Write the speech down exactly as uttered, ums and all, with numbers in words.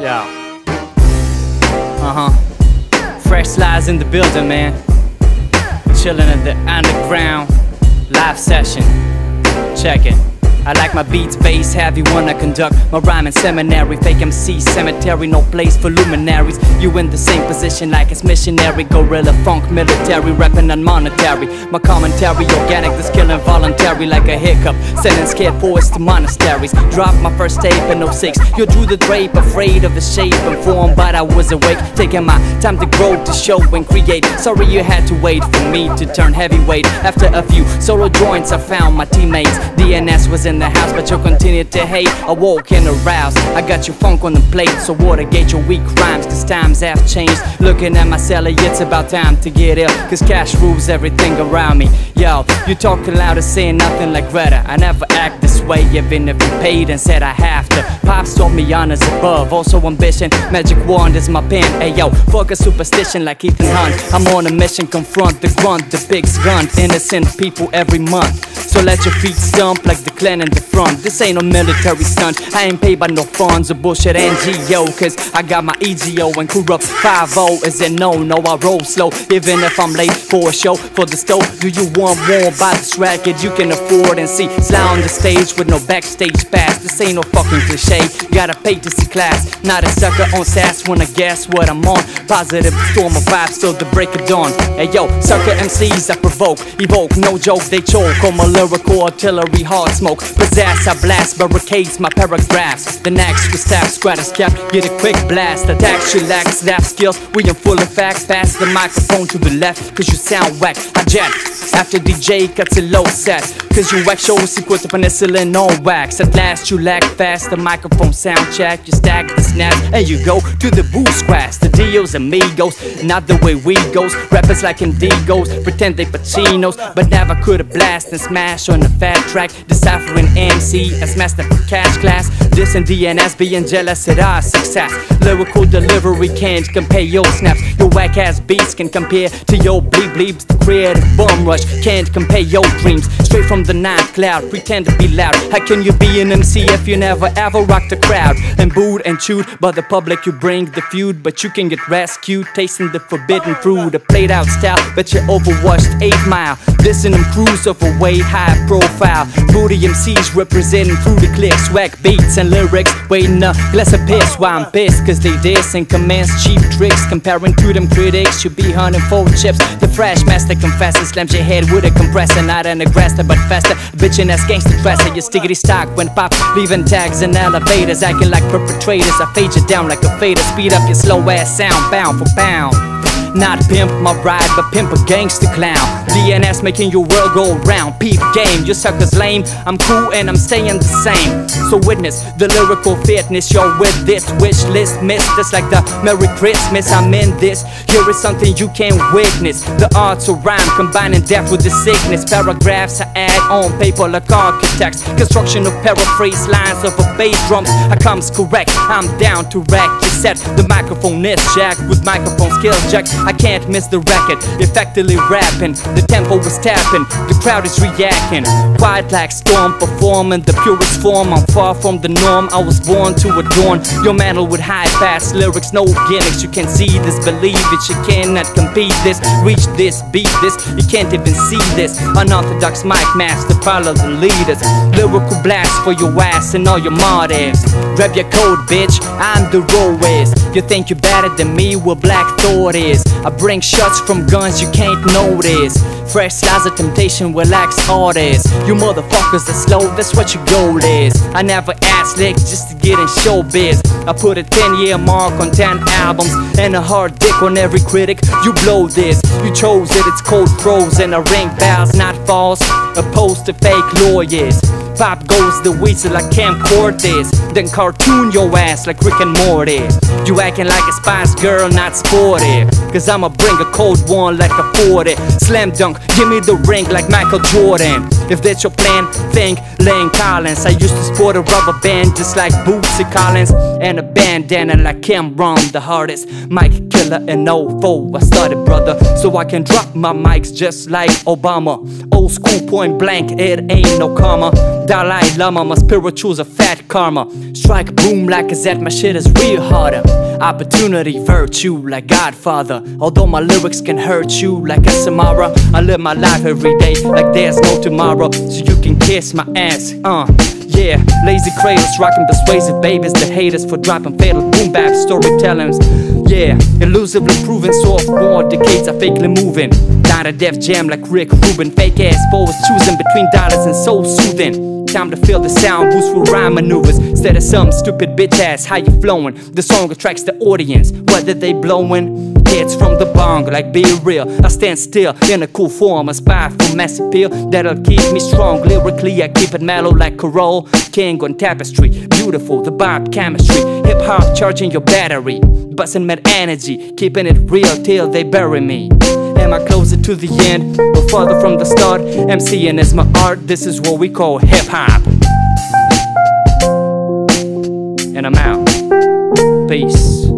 Yeah. Uh-huh. Fresh Sly's in the building, man. Chilling at the underground live session. Check it. I like my beats, bass, heavy when I conduct my rhyming seminary. Fake M C cemetery, no place for luminaries. You in the same position like it's missionary. Gorilla funk, military, rapping on monetary. My commentary organic, the skill involuntary. Like a hiccup, sending scared poets to monasteries. Dropped my first tape in oh six. You drew the drape, afraid of the shape and form, but I was awake, taking my time to grow, to show and create. Sorry you had to wait for me to turn heavyweight. After a few solo joints I found my teammates. D N S was in in the house, but you'll continue to hate. I walk and arouse, I got your funk on the plate. So watergate your weak rhymes, cause times have changed. Looking at my cellar, it's about time to get ill, cause cash rules everything around me. Yo, you talking louder, saying nothing like Greta. I never act this way, even if you paid and said I have to. Pops taught me honors above, also ambition. Magic wand is my pen. Hey yo, fuck a superstition like Ethan Hunt. I'm on a mission, confront the grunt, the big grunt. Innocent people every month, so let your feet stomp like the Klan in the front. This ain't no military stunt, I ain't paid by no funds or bullshit N G O, cause I got my E G O and corrupt five oh is a no, no I roll slow. Even if I'm late for a show, for the stove, do you want more by this racket you can afford and see? Sly on the stage with no backstage pass, this ain't no fucking cliche, gotta pay to see class. Not a sucker on sass when I guess what I'm on. Positive storm of vibes till the break of dawn. Hey yo, sucker M Cs I provoke, evoke, no joke they choke on my lyrical artillery, hard smoke. Possess, I blast, barricades my paragraphs. The next was tap, squatters cap, get a quick blast. Attack, chillax, laugh skills, we in full effect. Pass the microphone to the left, cause you sound whack. I jet, after D J cuts a low set, cause you whack shows equal to penicillin on wax. At last you lack fast, the microphone sound check. You stack the snaps, and you go to the booth squash. The deals amigos, not the way we goes. Rappers like N G Os, pretend they Pacinos, but never could have blast and smash on a fat track. Decipher an M C as master for cash class. This and D N S being jealous at our success. Lyrical delivery can't compare your snaps. Your whack ass beats can compare to your bleep bleeps. The creative bum rush can't compare your dreams. Straight from the ninth cloud, pretend to be loud. How can you be an M C if you never ever rock the crowd? And booed and chewed by the public, you bring the feud, but you can get rescued tasting the forbidden fruit. A played out style, but you're overwashed. Eight mile, this and them cruise of a way high profile. Booty M C M Cs representing through the clicks, whack beats and lyrics, waiting a glass of piss. Why I'm pissed, cause they diss and commence cheap tricks. Comparing to them critics, you be hunting for chips. The fresh master confessor slams your head with a compressor. Not an aggressor, but faster, bitchin' ass gangster dresser. Your stickety stock when pop, leaving tags in elevators. Acting like perpetrators, I fade you down like a fader. Speed up your slow ass sound, pound for pound. Not pimp my ride, but pimp a gangster clown. D N S making your world go round. Peep game, your sucker's lame. I'm cool and I'm staying the same. So witness the lyrical fitness. Yo, with this wish list miss, that's like the Merry Christmas. I'm in this, here is something you can witness. The arts of rhyme, combining death with the sickness. Paragraphs I add on paper like architects. Construction of paraphrase lines of a bass drums. I comes correct, I'm down to wreck. You set the microphone is jacked with microphone skills jacked. I can't miss the record, effectively rapping. The tempo is tapping, the crowd is reacting. Quiet like storm, performing the purest form. I'm far from the norm, I was born to adorn your mantle with high fast lyrics, no gimmicks. You can see this, believe it, you cannot compete this. Reach this, beat this, you can't even see this. Unorthodox mic master, follow the leaders. Lyrical blast for your ass and all your martyrs. Grab your code, bitch, I'm the rawest. You think you're better than me, well Black Thought is. I bring shots from guns you can't notice. Fresh Slice of temptation with lax artists. You motherfuckers are slow, that's what your goal is. I never asked lick just to get in showbiz. I put a ten year mark on ten albums and a hard dick on every critic. You blow this, you chose it, it's cold frozen. A ring bells, not false, opposed to fake lawyers. Pop goes the whistle like Cam Cortez, then cartoon your ass like Rick and Morty. You acting like a Spice Girl, not sporty, cause I'ma bring a cold one like a forty. Slam dunk, give me the ring like Michael Jordan. if that's your plan. Think Lane Collins. I used to sport a rubber band just like Bootsy Collins, and a bandana like Cam run the hardest. Mike Killer in oh four I started, brother, so I can drop my mics just like Obama. Old school point blank, it ain't no karma. Dalai Lama, my spiritual's a fat karma. Strike boom like a Zed, my shit is real harder. Opportunity, virtue like Godfather. Although my lyrics can hurt you like a Samara, I live my life every day like there's no tomorrow. So you can kiss my ass, uh yeah. Lazy cradles, rocking persuasive babies. The haters for dropping fatal boom bap storytellings. Yeah, elusively proven, soft more decades are fakely moving. Not a Def Jam like Rick Rubin. Fake ass forwards choosing between dollars and soul soothing. Time to feel the sound boost for rhyme maneuvers instead of some stupid bitch ass. How you flowing? The song attracts the audience, whether they blowing hits from the bong like Be Real. I stand still in a cool form, aspire for mass appeal that'll keep me strong. Lyrically I keep it mellow like Carole King on Tapestry. Beautiful, the vibe chemistry. Hip hop charging your battery, busting mad energy, keeping it real till they bury me. Am I closer to the end or farther from the start? MCing is my art, this is what we call hip-hop. And I'm out. Peace.